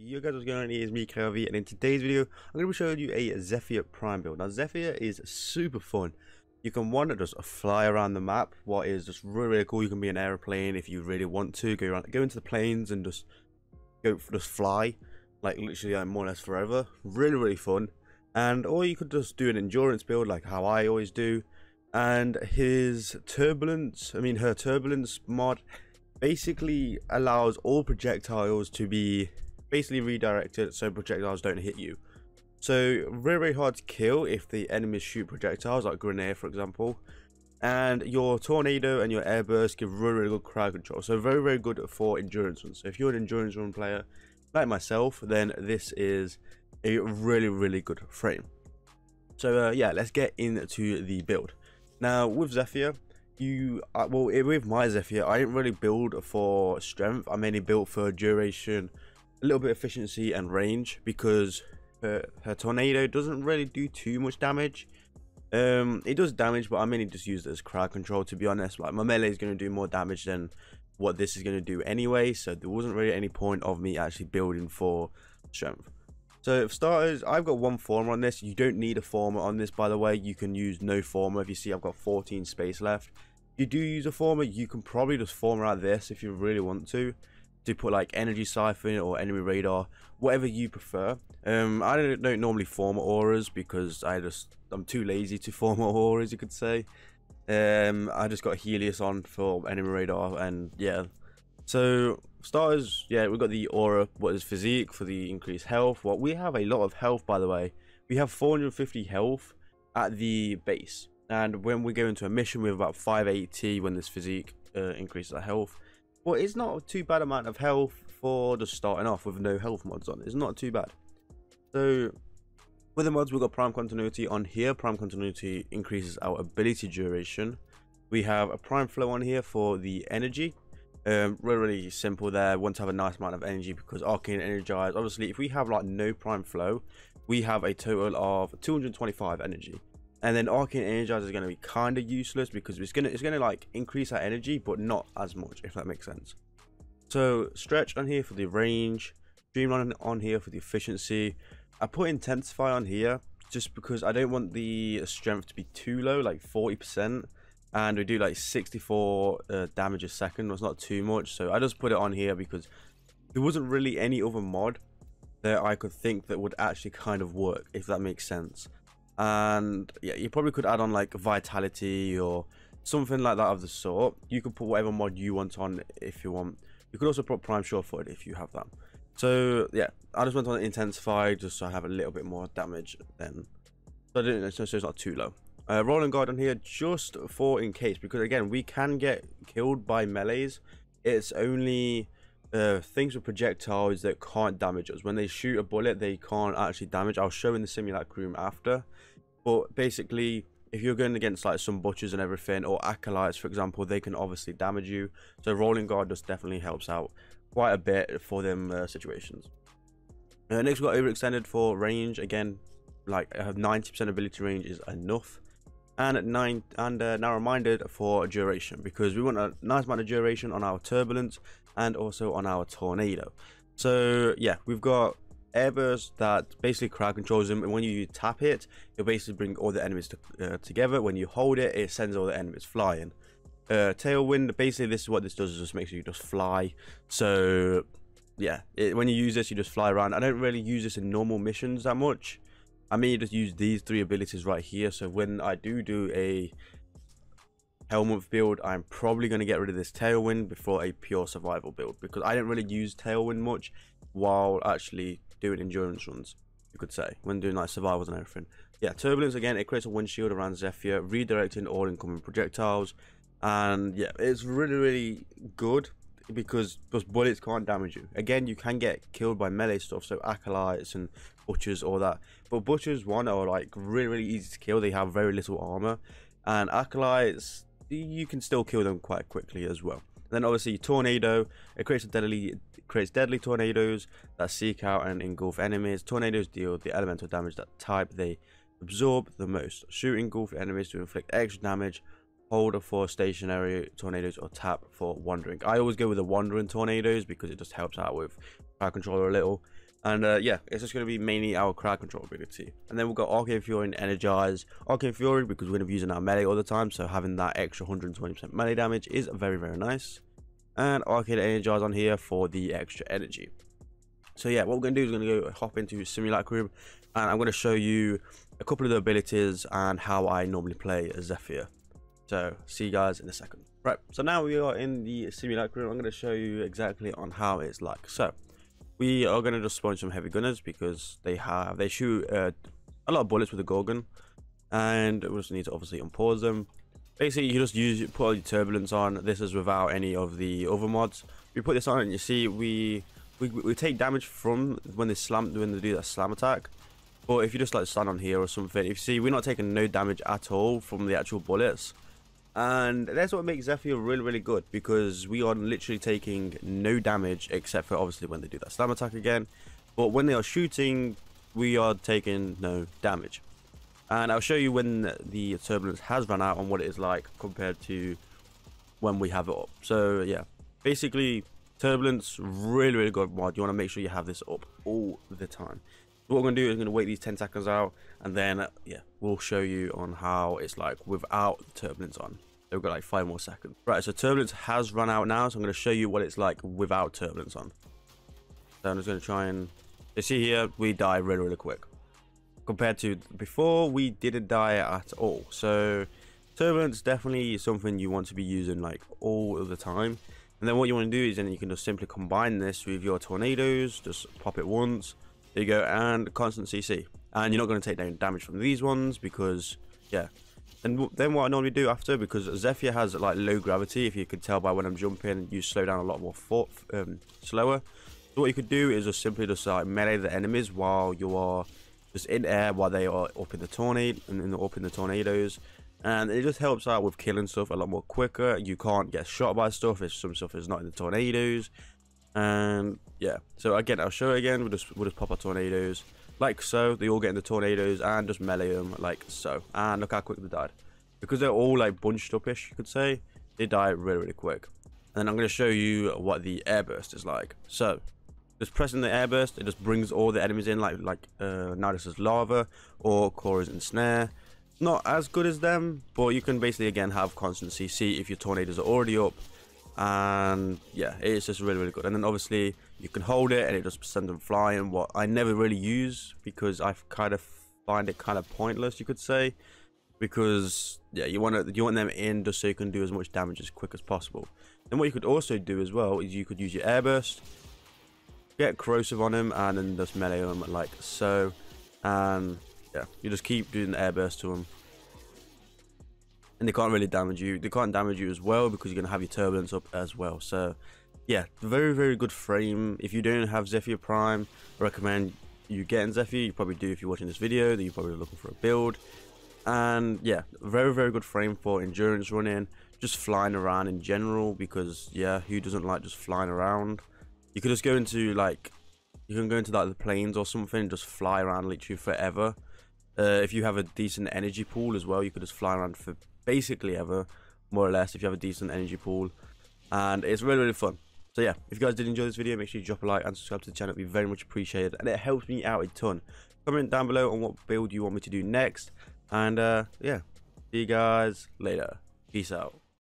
Yo guys, what's going on? It is me, KLV, and in today's video, I'm going to be showing you a Zephyr Prime build. Now, Zephyr is super fun. You can want to just fly around the map, what is just really, really cool. You can be an aeroplane if you really want to. Go into the planes and just fly, like literally like, more or less forever. Really, really fun. And or you could just do an endurance build like how I always do. And his Turbulence, I mean her Turbulence mod, basically allows all projectiles to be basically redirected so projectiles don't hit you. So very, very hard to kill if the enemies shoot projectiles like grenade, for example. And your tornado and your airburst give really, really good crowd control. So very, very good for endurance runs. So if you're an endurance run player like myself, then this is a really, really good frame. So yeah, let's get into the build. Now with Zephyr, with my Zephyr, I didn't really build for strength. I mainly built for duration, a little bit of efficiency and range, because her tornado doesn't really do too much damage. It does damage, but I mainly just use it as crowd control, to be honest. Like my melee is going to do more damage than what this is going to do anyway, so there wasn't really any point of me actually building for strength. So for starters, I've got one former on this. You don't need a former on this, by the way. You can use no former. If you see, I've got 14 space left. If you do use a former, you can probably just former out this if you really want to put like energy siphon or enemy radar, whatever you prefer. I don't normally former auras because I'm too lazy to former auras, you could say. I just got Helios on for enemy radar, and yeah. So starters, yeah, we've got the aura, what is physique for the increased health. Well, we have a lot of health, by the way. We have 450 health at the base, and when we go into a mission we have about 580 when this physique increases our health. Well, it's not too bad amount of health for just starting off with no health mods on. It's not too bad. So with the mods, we've got Prime Continuity on here. Prime Continuity increases our ability duration. We have a Prime Flow on here for the energy. Really, really simple there. Want to have a nice amount of energy because Arcane Energize, obviously, if we have like no Prime Flow, we have a total of 225 energy, and then Arcane Energize is going to be kind of useless because it's going to like increase our energy but not as much, if that makes sense. So Stretch on here for the range, Dream Run on here for the efficiency. I put Intensify on here just because I don't want the strength to be too low, like 40%. And we do like 64 damage a second. That's not too much, so I just put it on here because there wasn't really any other mod that I could think that would actually kind of work, if that makes sense. And yeah, you probably could add on like vitality or something like that of the sort. You could put whatever mod you want on if you want. You could also put Prime Surefooted if you have that. So yeah, I just went on Intensify just so I have a little bit more damage then, so I didn't, so it's not too low. Rolling Guard on here just for in case, because again we can get killed by melees. It's only things with projectiles that can't damage us. When they shoot a bullet they can't actually damage. I'll show in the Simulacrum after, but basically if you're going against like some butchers and everything, or acolytes for example, they can obviously damage you. So Rolling Guard just definitely helps out quite a bit for them situations. Next we've got Overextended for range. Again, like I have 90% ability range is enough. And Narrow Minded for duration, because we want a nice amount of duration on our Turbulence and also on our Tornado. So yeah, we've got Airburst that basically crowd controls them, and when you tap it, you'll basically bring all the enemies together. When you hold it, it sends all the enemies flying. Tailwind, basically this is what this does, is just makes you just fly. So yeah, when you use this you just fly around. I don't really use this in normal missions that much. I mean, just use these three abilities right here. So when I do a Helmet build, I'm probably going to get rid of this Tailwind before a pure survival build, because I didn't really use Tailwind much while actually doing endurance runs, you could say, when doing like survivals and everything. Yeah, Turbulence again, it creates a windshield around Zephyr, redirecting all incoming projectiles. And yeah, it's really, really good because those bullets can't damage you. Again, you can get killed by melee stuff, so acolytes and butchers, all that. But butchers, one, are like really, really easy to kill. They have very little armor. And acolytes, you can still kill them quite quickly as well. And then obviously Tornado, it creates deadly tornadoes that seek out and engulf enemies. Tornadoes deal the elemental damage that type they absorb the most. Shoot engulf enemies to inflict extra damage. Hold for stationary tornadoes, or tap for wandering. I always go with the wandering tornadoes because it just helps out with crowd control a little. And yeah, it's just going to be mainly our crowd control ability. And then we've got Arcane Fury and Energize. Arcane Fury, because we're going to be using our melee all the time, so having that extra 120% melee damage is very, very nice. And Arcane Energize on here for the extra energy. So yeah, what we're going to do is we're going to go hop into Simulacrum, and I'm going to show you a couple of the abilities and how I normally play a Zephyr. So see you guys in a second. Right, so now we are in the Simulacrum. I'm going to show you exactly on how it's like. So we are going to just spawn some heavy gunners because they shoot a lot of bullets with the Gorgon, and we just need to obviously unpause them. Basically, you just put all your turbulence on. This is without any of the other mods. We put this on, and you see we take damage from when they do that slam attack. But if you just like stand on here or something, if you see we're not taking no damage at all from the actual bullets. And that's what makes Zephyr really, really good, because we are literally taking no damage except for obviously when they do that slam attack again. But when they are shooting, we are taking no damage. And I'll show you when the turbulence has run out on what it is like compared to when we have it up. So yeah, basically turbulence, really, really good mod. You want to make sure you have this up all the time. What we're going to do is we're going to wait these 10 seconds out, and then yeah, we'll show you on how it's like without turbulence on. We've got like 5 more seconds. Right, so turbulence has run out now, so I'm going to show you what it's like without turbulence on. So I'm just going to try and... You see here, we die really, really quick. Compared to before, we didn't die at all. So turbulence definitely is something you want to be using like all of the time. And then what you want to do is then you can just simply combine this with your tornadoes. Just pop it once. There you go, and constant CC. And you're not going to take any damage from these ones because, yeah... And then what I normally do after, because Zephyr has like low gravity, if you can tell by when I'm jumping, you slow down a lot more slower. So what you could do is just simply just like melee the enemies while you are just in air, while they are up in the tornado and up in the tornadoes, and it just helps out with killing stuff a lot more quicker. You can't get shot by stuff if some stuff is not in the tornadoes. And yeah, so again, I'll show you again. We'll just pop our tornadoes. Like so, they all get in the tornadoes and just melee them like so. And look how quick they died. Because they're all like bunched up-ish, you could say, they die really, really quick. And then I'm going to show you what the airburst is like. So, just pressing the airburst, it just brings all the enemies in, like Nidus's lava or Cora's Ensnare. Not as good as them, but you can basically, again, have constant CC if your tornadoes are already up. And yeah, it's just really, really good. And then obviously you can hold it and it just sends them flying. What I never really use, because I kind of find it kind of pointless, you could say, because yeah, you want them in just so you can do as much damage as quick as possible. Then what you could also do as well is you could use your airburst, get corrosive on them, and then just melee them like so. And yeah, you just keep doing the airburst to them. And they can't really damage you. They can't damage you as well because you're going to have your turbulence up as well. So, yeah, very, very good frame. If you don't have Zephyr Prime, I recommend you getting Zephyr. You probably do if you're watching this video. Then you're probably looking for a build. And, yeah, very, very good frame for endurance running. Just flying around in general because, yeah, who doesn't like just flying around? You could just go into, like, you can go into, like, the planes or something and just fly around literally forever. If you have a decent energy pool as well, you could just fly around for basically ever, more or less, if you have a decent energy pool. And it's really, really fun. So yeah, if you guys did enjoy this video, make sure you drop a like and subscribe to the channel. It'd be very much appreciated, and it helps me out a ton. Comment down below on what build you want me to do next, and yeah, see you guys later. Peace out.